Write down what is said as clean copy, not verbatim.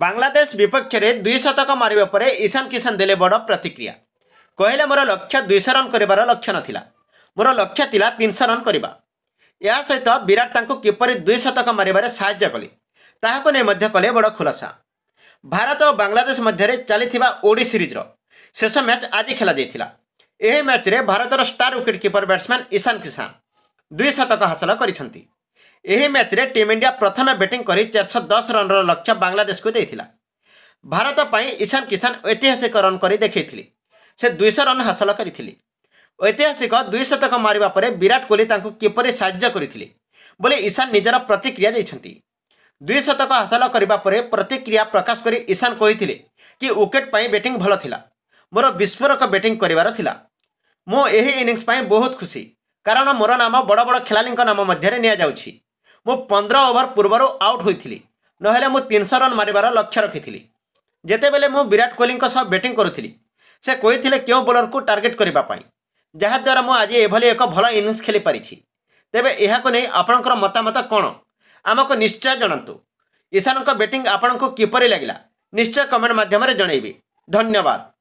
बांग्लादेश विपक्ष में 2 शतक मारिबा परे ईशान किशन देले बड़ प्रतिक्रिया। कहले मोर लक्ष्य 200 रन करिवार लक्ष्य नथिला, मोर लक्ष्य थिला 300 रन करिबा। या सहित विराट तांको किपरि 2 शतक मारिबारे सहायता कले ताहाको ने मध्य कले बड़ खुलासा। भारत और बांग्लादेश मध्य चलीथिबा ओडी सीरीज रो शेष मैच आज खेला जाइथिला। एही मैच रे भारतर star wicket keeper batsman Ishan Kishan 2 शतक हासिल करिसंती। एही मैच रे टीम इंडिया प्रथम बैटिंग करी 410 रन लक्ष्य बांग्लादेश को देथिला। भारत पई ईशान किशन ऐतिहासिक रन करी देखैथिले, से 200 रन हासिल करिथिले। ऐतिहासिक 2 शतक मारिबा परे विराट कोहली तांको किपरि सहायता करिथिले बोले ईशान निजरा प्रतिक्रिया दैछंती। 2 शतक हासिल करिबा परे प्रतिक्रिया प्रकाश करी ईशान कहिथिले कि विकेट पई बैटिंग भलो थिला, मोर विस्फोरक बैटिंग करिवार थिला। मो एही इनिंग्स पई बहुत खुशी, कारण मोर नाम बड़ बड़ खिलाड़ी नाम मध्य निया जाउछि। मो 15 ओभर पूर्वर आउट होती ना, मु 300 रन मारिबार लक्ष्य रखी। जितेबले मु विराट कोहली सह बैटिंग करूली, से कही क्यों बोलर को टार्गेट करने, जहाद्वारा मु आज एभली एक भल इनिंग्स खेली पारिछि। तेबे यहाको नै आपणकर मतामत कौन आमको निश्चय जनातु। ईशान बैटिंग आपन को किपरि लागिला निश्चय कमेंट माध्यम जणैबे। धन्यवाद।